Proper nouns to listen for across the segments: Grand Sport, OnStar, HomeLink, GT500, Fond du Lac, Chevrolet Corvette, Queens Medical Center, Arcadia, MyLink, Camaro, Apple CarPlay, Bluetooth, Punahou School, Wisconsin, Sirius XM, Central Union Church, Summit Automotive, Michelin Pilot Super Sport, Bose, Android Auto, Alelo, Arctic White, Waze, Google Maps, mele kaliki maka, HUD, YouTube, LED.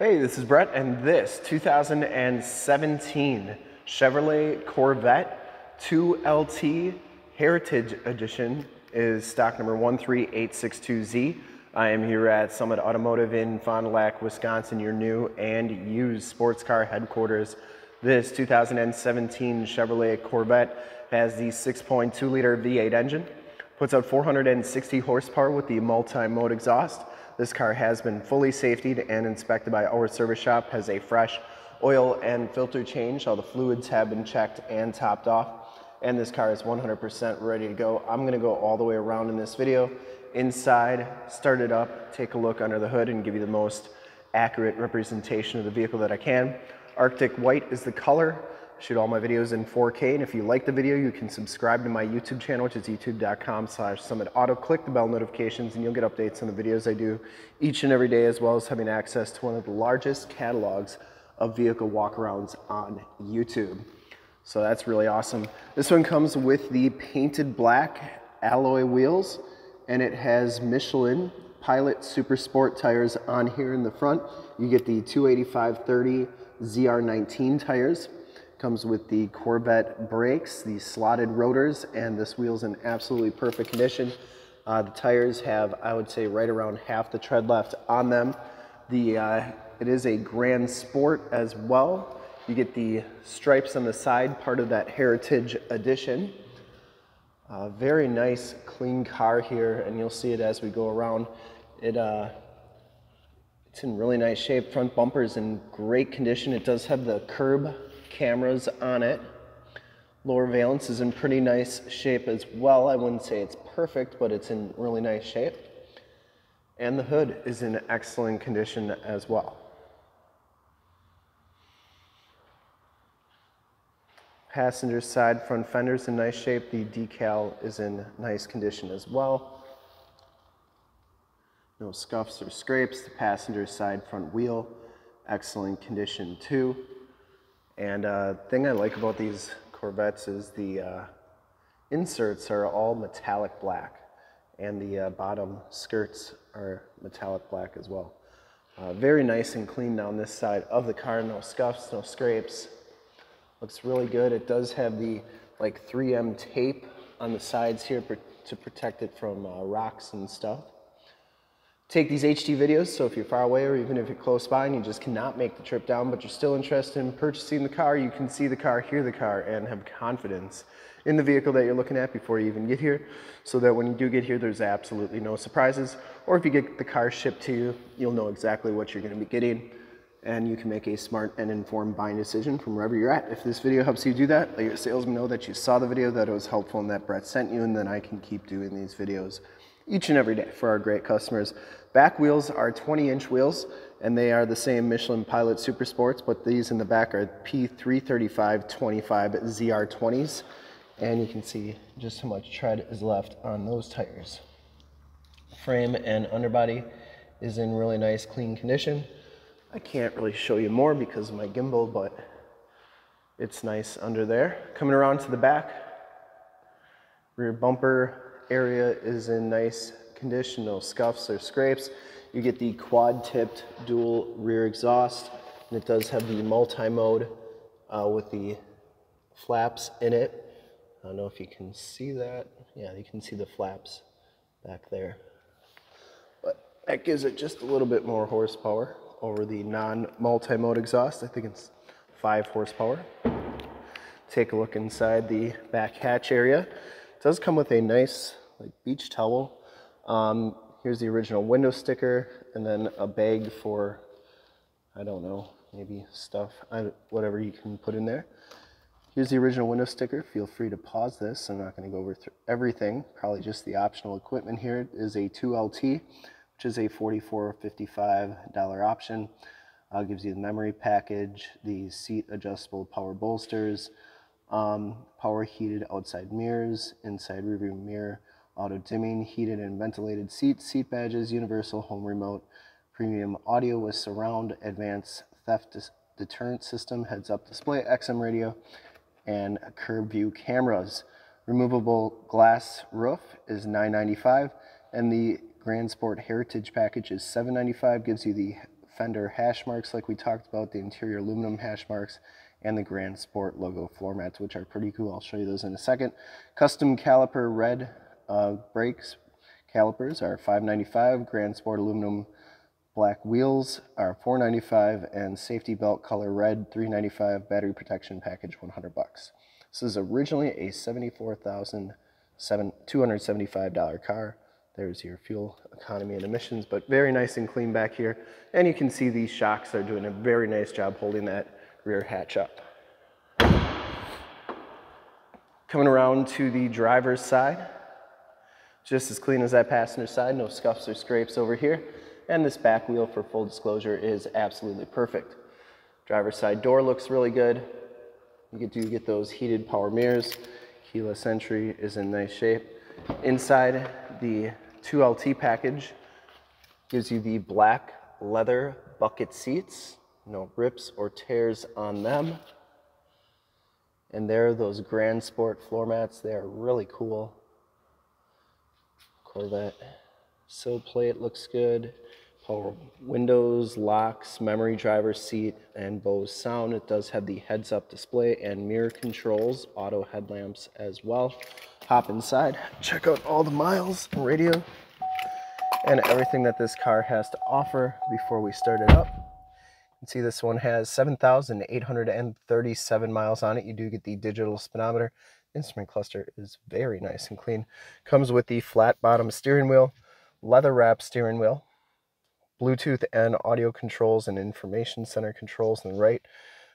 Hey, this is Brett, and this 2017 Chevrolet Corvette 2LT Heritage Edition is stock number 13862Z. I am here at Summit Automotive in Fond du Lac, Wisconsin, your new and used sports car headquarters. This 2017 Chevrolet Corvette has the 6.2 liter V8 engine, puts out 460 horsepower with the multi-mode exhaust. This car has been fully safetied and inspected by our service shop, has a fresh oil and filter change. All the fluids have been checked and topped off, and this car is 100% ready to go. I'm gonna go all the way around in this video, inside, start it up, take a look under the hood, and give you the most accurate representation of the vehicle that I can. Arctic White is the color. I shoot all my videos in 4K, and if you like the video, you can subscribe to my YouTube channel, which is youtube.com/summitauto. Click the bell notifications, and you'll get updates on the videos I do each and every day, as well as having access to one of the largest catalogs of vehicle walkarounds on YouTube. So that's really awesome. This one comes with the painted black alloy wheels, and it has Michelin Pilot Super Sport tires on here in the front. You get the 285/30 ZR19 tires. Comes with the Corvette brakes, the slotted rotors, and this wheel's in absolutely perfect condition. The tires have, I would say, right around half the tread left on them. It is a Grand Sport as well. You get the stripes on the side, part of that Heritage Edition. Very nice, clean car here, and you'll see it as we go around. It's in really nice shape. Front bumper's in great condition. It does have the curb cameras on it. Lower valance is in pretty nice shape as well. I wouldn't say it's perfect, but it's in really nice shape. And the hood is in excellent condition as well. Passenger side front fender's in nice shape. The decal is in nice condition as well. No scuffs or scrapes. The passenger side front wheel, excellent condition too. And the thing I like about these Corvettes is the inserts are all metallic black, and the bottom skirts are metallic black as well. Very nice and clean down this side of the car. No scuffs, no scrapes. Looks really good. It does have the like 3M tape on the sides here to protect it from rocks and stuff. Take these HD videos, so if you're far away or even if you're close by and you just cannot make the trip down, but you're still interested in purchasing the car, you can see the car, hear the car, and have confidence in the vehicle that you're looking at before you even get here, so that when you do get here, there's absolutely no surprises. Or if you get the car shipped to you, you'll know exactly what you're going to be getting, and you can make a smart and informed buying decision from wherever you're at. If this video helps you do that, let your salesman know that you saw the video, that it was helpful, and that Brett sent you, and then I can keep doing these videos each and every day for our great customers. Back wheels are 20-inch wheels, and they are the same Michelin Pilot Super Sports, but these in the back are P335/25 ZR20s, and you can see just how much tread is left on those tires. Frame and underbody is in really nice, clean condition. I can't really show you more because of my gimbal, but it's nice under there. Coming around to the back, rear bumper area is in nice condition, no scuffs or scrapes. You get the quad tipped dual rear exhaust, and it does have the multi-mode with the flaps in it. I don't know if you can see that. Yeah, you can see the flaps back there, but that gives it just a little bit more horsepower over the non-multi-mode exhaust. I think it's 5 horsepower. Take a look inside the back hatch area. It does come with a nice like beach towel. Here's the original window sticker, and then a bag for, I don't know, maybe stuff, whatever you can put in there. Here's the original window sticker. Feel free to pause this. I'm not going to go over everything, probably just the optional equipment here. It is a 2LT, which is a $44 or $55 option. Gives you the memory package, the seat adjustable power bolsters, power heated outside mirrors, inside rearview mirror, auto dimming, heated and ventilated seats, seat badges, universal home remote, premium audio with surround, advanced theft deterrent system, heads up display, XM radio, and curb view cameras. Removable glass roof is $995, and the Grand Sport Heritage package is $795. Gives you the fender hash marks like we talked about, the interior aluminum hash marks, and the Grand Sport logo floor mats, which are pretty cool. I'll show you those in a second. Custom caliper red brakes. Calipers are $5.95, Grand Sport aluminum black wheels are $4.95, and safety belt color red $3.95, battery protection package $100. This is originally a $74,275 car. There's your fuel economy and emissions, but very nice and clean back here. And you can see these shocks are doing a very nice job holding that rear hatch up. Coming around to the driver's side, just as clean as that passenger side, no scuffs or scrapes over here. And this back wheel, for full disclosure, is absolutely perfect. Driver's side door looks really good. You do get those heated power mirrors. Keyless entry is in nice shape. Inside, the 2LT package gives you the black leather bucket seats. No rips or tears on them. And there are those Grand Sport floor mats. They are really cool. Corvette sill plate looks good. Power windows, locks, memory driver's seat, and Bose sound. It does have the heads-up display and mirror controls, auto headlamps as well. Hop inside, check out all the miles, radio, and everything that this car has to offer before we start it up. You can see this one has 7,837 miles on it. You do get the digital speedometer. Instrument cluster is very nice and clean. Comes with the flat bottom steering wheel, leather wrap steering wheel, Bluetooth and audio controls and information center controls on the right,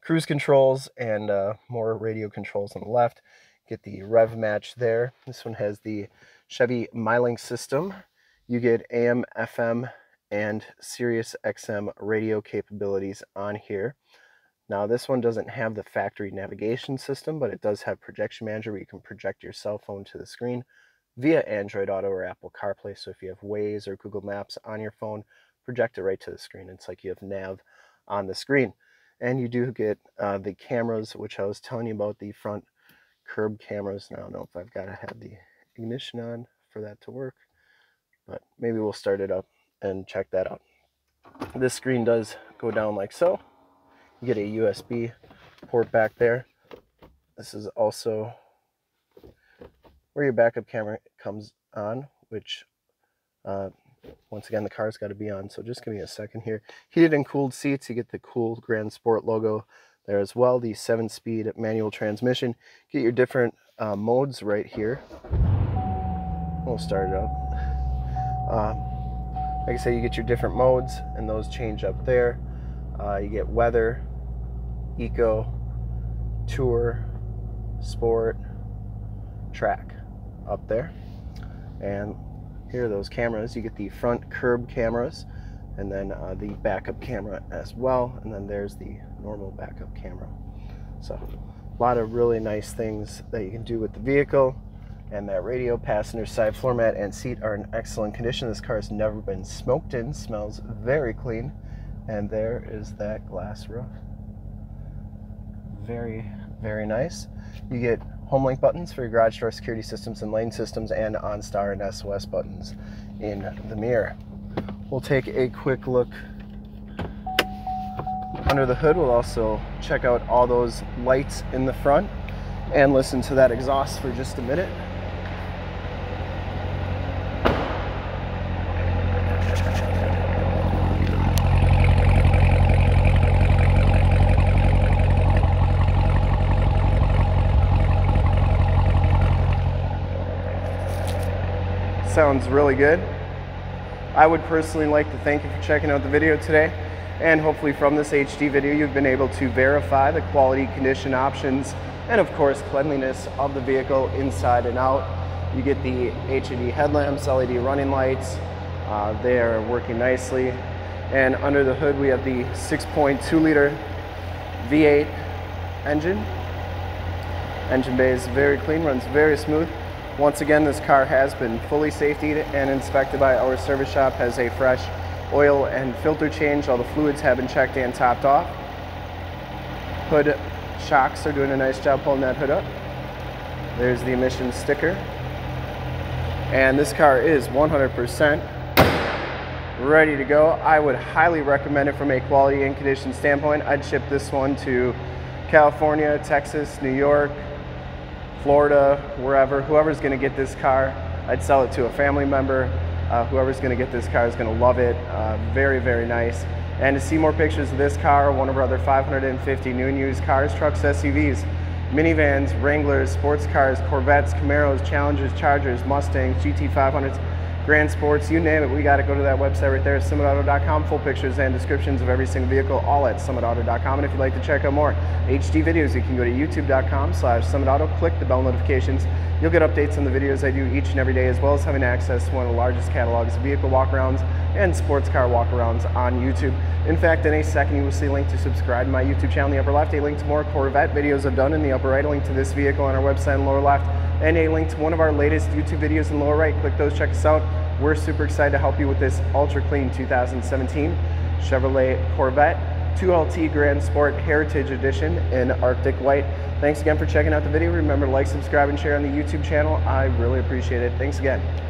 cruise controls and more radio controls on the left. Get the rev match there. This one has the Chevy MyLink system. You get AM, FM, and Sirius XM radio capabilities on here. Now this one doesn't have the factory navigation system, but it does have projection manager where you can project your cell phone to the screen via Android Auto or Apple CarPlay. So if you have Waze or Google Maps on your phone, project it right to the screen. It's like you have nav on the screen. And you do get the cameras, which I was telling you about, the front curb cameras. Now I don't know if I've got to have the ignition on for that to work, but maybe we'll start it up and check that out. This screen does go down like so. You get a USB port back there. This is also where your backup camera comes on, which once again, the car's got to be on. So just give me a second here. Heated and cooled seats. You get the cool Grand Sport logo there as well. The 7-speed manual transmission. Get your different modes right here. We'll start it up. Like I said, you get your different modes and those change up there. You get weather, eco, tour, sport, track up there. And here are those cameras. You get the front curb cameras and then the backup camera as well. And then there's the normal backup camera. So a lot of really nice things that you can do with the vehicle. And that radio, passenger side floor mat, and seat are in excellent condition. This car has never been smoked in, smells very clean. And there is that glass roof. Very, very nice. You get HomeLink buttons for your garage door security systems and lane systems, and OnStar and SOS buttons in the mirror. We'll take a quick look under the hood. We'll also check out all those lights in the front and listen to that exhaust for just a minute. Sounds really good. I would personally like to thank you for checking out the video today, and hopefully from this HD video you've been able to verify the quality, condition, options, and of course cleanliness of the vehicle inside and out. You get the HUD headlamps, LED running lights, they are working nicely. And under the hood we have the 6.2 liter V8 engine. Engine bay is very clean, runs very smooth. Once again, this car has been fully safetied and inspected by our service shop, has a fresh oil and filter change. All the fluids have been checked and topped off. Hood shocks are doing a nice job holding that hood up. There's the emissions sticker. And this car is 100% ready to go. I would highly recommend it from a quality and condition standpoint. I'd ship this one to California, Texas, New York, Florida, wherever. Whoever's gonna get this car, I'd sell it to a family member. Whoever's gonna get this car is gonna love it. Very, very nice. And to see more pictures of this car, one of our other 550 new and used cars, trucks, SUVs, minivans, Wranglers, sports cars, Corvettes, Camaros, Challengers, Chargers, Mustangs, GT500s, Grand Sports, you name it, we gotta go to that website right there, summitauto.com, full pictures and descriptions of every single vehicle, all at summitauto.com. And if you'd like to check out more HD videos, you can go to youtube.com/summitauto, click the bell notifications. You'll get updates on the videos I do each and every day, as well as having access to one of the largest catalogs of vehicle walkarounds and sports car walkarounds on YouTube. In fact, in a second, you will see a link to subscribe to my YouTube channel in the upper left, a link to more Corvette videos I've done in the upper right, a link to this vehicle on our website in the lower left, and a link to one of our latest YouTube videos in the lower right. Click those, check us out. We're super excited to help you with this ultra clean 2017 Chevrolet Corvette 2LT Grand Sport Heritage Edition in Arctic White. Thanks again for checking out the video. Remember to like, subscribe, and share on the YouTube channel. I really appreciate it. Thanks again.